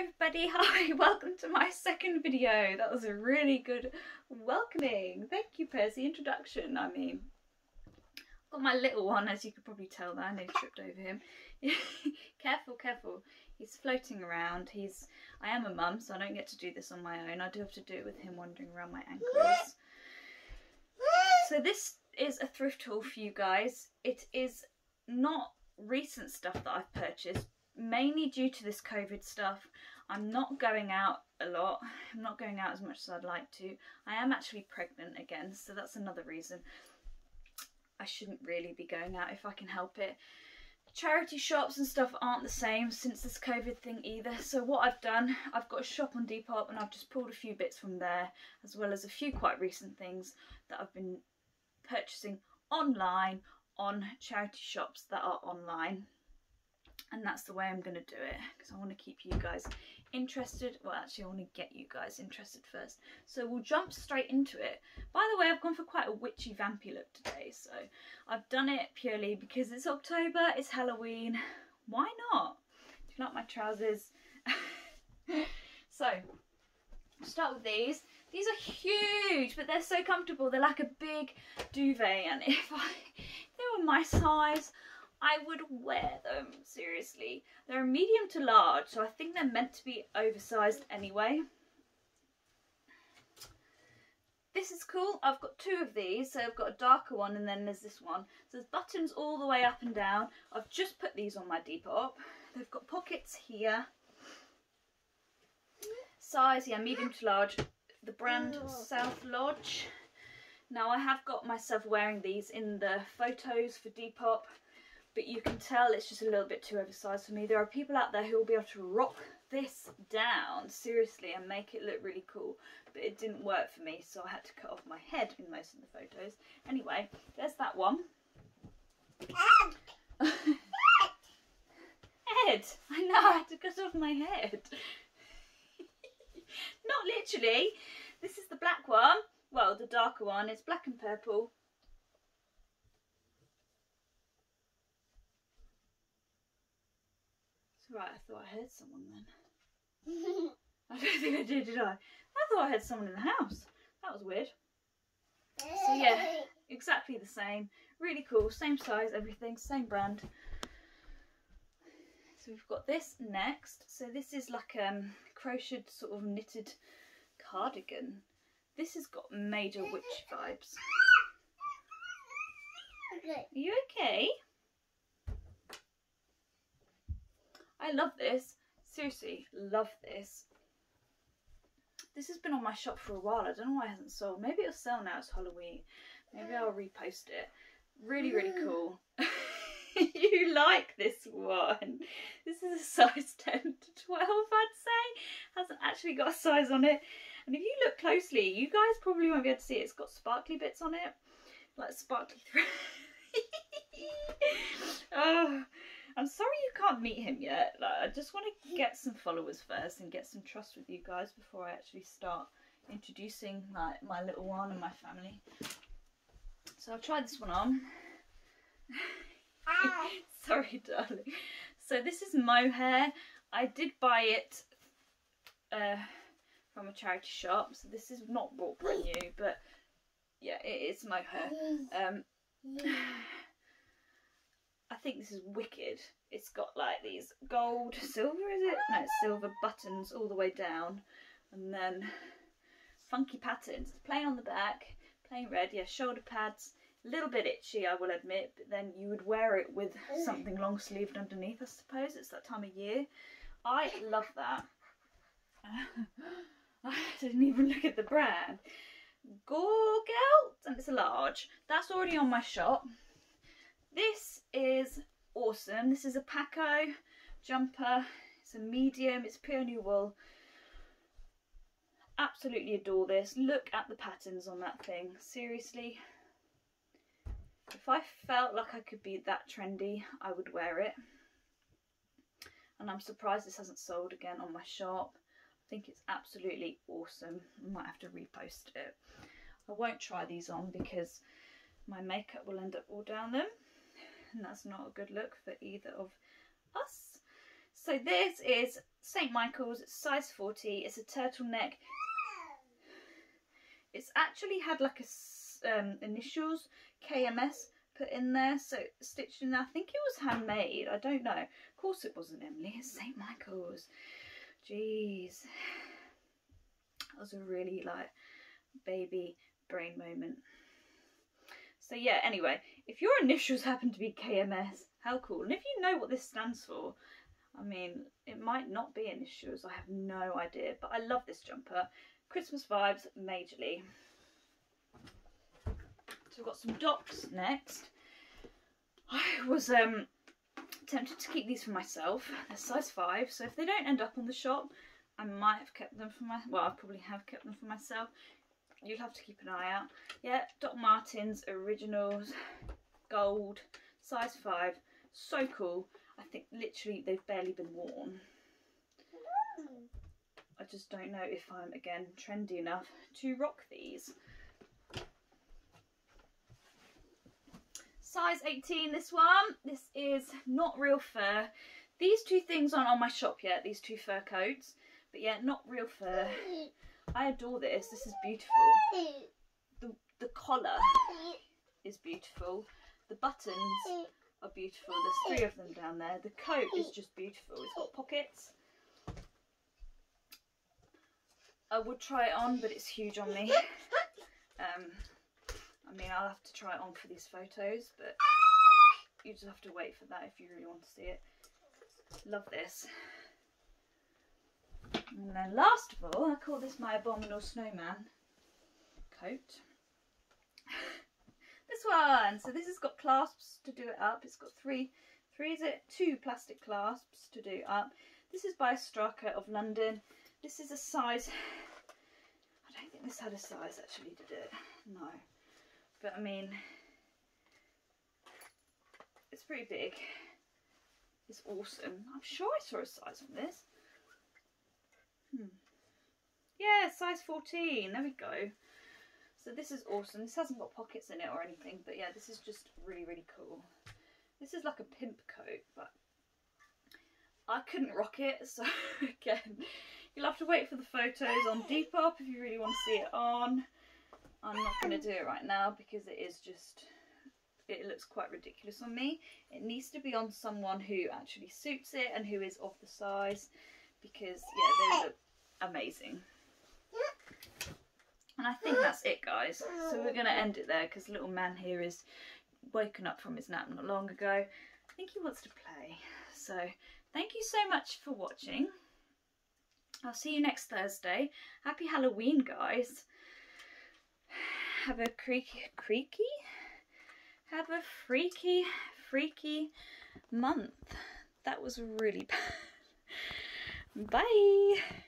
Hello everybody, hi, welcome to my second video. That was a really good welcoming. Thank you Percy, introduction. I mean, I've got my little one, as you could probably tell that I nearly tripped over him. Careful, careful. He's floating around. I am a mum, so I don't get to do this on my own. I do have to do it with him wandering around my ankles. So this is a thrift haul for you guys. It is not recent stuff that I've purchased, mainly due to this COVID stuff. I'm not going out a lot. I'm not going out as much as I'd like to. I am actually pregnant again, so that's another reason. I shouldn't really be going out if I can help it. Charity shops and stuff aren't the same since this COVID thing either. So what I've done, I've got a shop on Depop and I've just pulled a few bits from there, as well as a few quite recent things that I've been purchasing online on charity shops that are online. And that's the way I'm going to do it, because I want to keep you guys interested. Well, actually, I want to get you guys interested first. So we'll jump straight into it. By the way, I've gone for quite a witchy, vampy look today. So I've done it purely because it's October, it's Halloween. Why not? Do you like my trousers? So we'll start with these. These are huge, but they're so comfortable. They're like a big duvet. And if they were my size, I would wear them, seriously. They're a medium to large, so I think they're meant to be oversized anyway. This is cool. I've got two of these, so I've got a darker one and then there's this one. So there's buttons all the way up and down. I've just put these on my Depop. They've got pockets here. Size, yeah, medium to large. The brand South Lodge. Now I have got myself wearing these in the photos for Depop. But you can tell it's just a little bit too oversized for me. There are people out there who will be able to rock this down, seriously, and make it look really cool. But it didn't work for me, so I had to cut off my head in most of the photos. Anyway, there's that one. Head! I know, I had to cut off my head. Not literally. This is the black one. Well, the darker one. It's black and purple. Right, I thought I heard someone then. I don't think I did I? I thought I heard someone in the house. That was weird. So yeah, exactly the same. Really cool, same size, everything, same brand. So we've got this next. So this is like crocheted sort of knitted cardigan. This has got major witch vibes. Okay. Are you okay? I love this, seriously, love this. This has been on my shop for a while. I don't know why it hasn't sold. Maybe it'll sell now, it's Halloween. Maybe I'll repost it. Really, really cool. You like this one. This is a size 10 to 12, I'd say. Hasn't actually got a size on it. And if you look closely, you guys probably won't be able to see it. It's got sparkly bits on it, like sparkly thread. Oh. I'm sorry you can't meet him yet. Like, I just want to get some followers first and get some trust with you guys before I actually start introducing my little one and my family. So I'll try this one on. Sorry, darling. So this is mohair. I did buy it from a charity shop. So this is not bought brand new, but yeah, it is mohair. I think this is wicked. It's got like these gold, silver is it? No, it's silver buttons all the way down. And then funky patterns. It's plain on the back, plain red. Yeah, shoulder pads. A little bit itchy, I will admit. But then you would wear it with something long sleeved underneath, I suppose. It's that time of year. I love that. I didn't even look at the brand. Gorgelt, and it's a large. That's already on my shop. This is awesome. This is a Paco jumper. It's a medium. It's pure new wool. Absolutely adore this. Look at the patterns on that thing. Seriously, if I felt like I could be that trendy, I would wear it. And I'm surprised this hasn't sold again on my shop. I think it's absolutely awesome. I might have to repost it. I won't try these on because my makeup will end up all down them. And that's not a good look for either of us. So So this is St. Michael's, size 40. It's a turtleneck. It's actually had like a initials, KMS, put in there, so stitched in there. I think it was handmade, I don't know. Of course it wasn't, Emily, it's St. Michael's. Jeez. That was a really like baby brain moment. So yeah, anyway, if your initials happen to be KMS, how cool. And if you know what this stands for, I mean, it might not be initials, I have no idea, but I love this jumper. Christmas vibes majorly. So we've got some Docs next. I was tempted to keep these for myself. They're size 5, so if they don't end up on the shop, I might have kept them for my, well, I probably have kept them for myself. You'll have to keep an eye out. Yeah, Doc Martens originals, gold, size 5, so cool. I think literally they've barely been worn. I just don't know if I'm, again, trendy enough to rock these. Size 18, this one. This is Not Real Fur. These two things aren't on my shop yet, these two fur coats. But yeah, Not Real Fur. I adore this. This is beautiful. The collar is beautiful. The buttons are beautiful. There's 3 of them down there. The coat is just beautiful. It's got pockets. I would try it on, but it's huge on me. I mean, I'll have to try it on for these photos, but you just have to wait for that if you really want to see it. Love this. And then last of all, I call this my Abominable Snowman coat. This one. So this has got clasps to do it up. It's got two plastic clasps to do up. This is by Straker of London. This is a size, I don't think this had a size actually, did it? No. But I mean, it's pretty big. It's awesome. I'm sure I saw a size on this. Yeah, size 14. There we go. So this is awesome. This hasn't got pockets in it or anything. But yeah, this is just really, really cool. This is like a pimp coat, but I couldn't rock it. So again, you'll have to wait for the photos on Depop if you really want to see it on. I'm not going to do it right now because it is just, it looks quite ridiculous on me. It needs to be on someone who actually suits it and who is of the size, because yeah, they look amazing. And I think that's it, guys. So we're going to end it there because little man here is woken up from his nap not long ago. I think he wants to play. So thank you so much for watching. I'll see you next Thursday. Happy Halloween, guys. Have a freaky month. That was really bad. Bye.